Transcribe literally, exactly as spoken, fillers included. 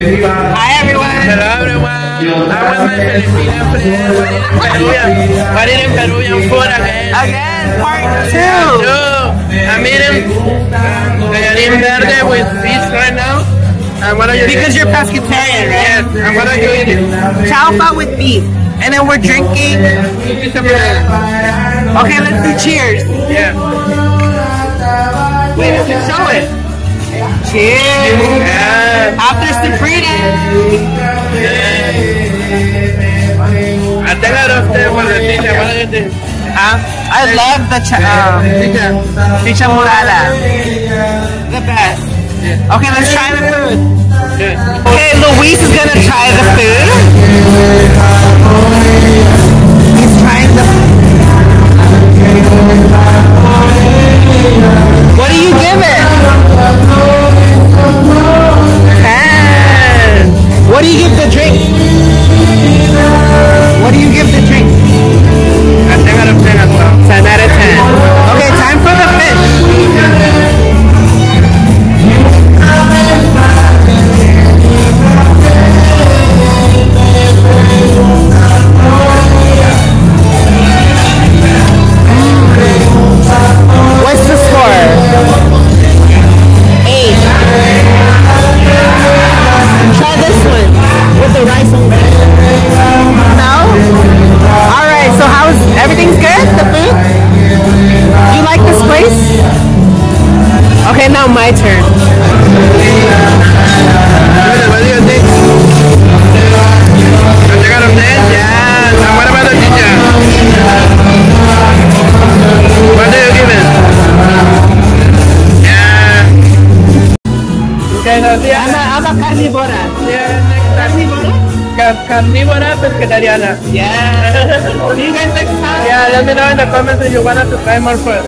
Hi everyone! Hello everyone! I'm with my Filipino friends. Peruvian. We're eating Peruvian food again. Again, part two! two. I'm eating gallerín verde with fish right now. And what are you Because eating? You're pescatarian, right? Yes. And what are you eating? Chaufa with beef. And then we're drinking. Okay, let's do cheers. Yeah. Wait, you can show it. Cheers! Yeah. After Sabrina! I think I love the one that Chicha, what do you think? I love the ch um, Chicha. Chicha Morada. The best. Yeah. Okay, let's try the food. Yeah. Okay, Luis is gonna try the food. He's trying the food. What do you give it? What do you give the drink? What do you give the drink? A ten out of ten as well. ten out of ten. Okay, time for the fish. Mm. What's the score? eight. Try this one. The rice on there. No? Alright, so how's everything's good? The food? You like this place? Okay, now my turn. What do you think? Yes. And what about the Chicha? What do you give it? Yeah. Okay, no, yeah. I'm a, I'm a carnivora. Yeah. Carnivora? Carnivora pescetariana. Yeah. See you guys next time. Yeah, let me know in the comments if you want us to try more food.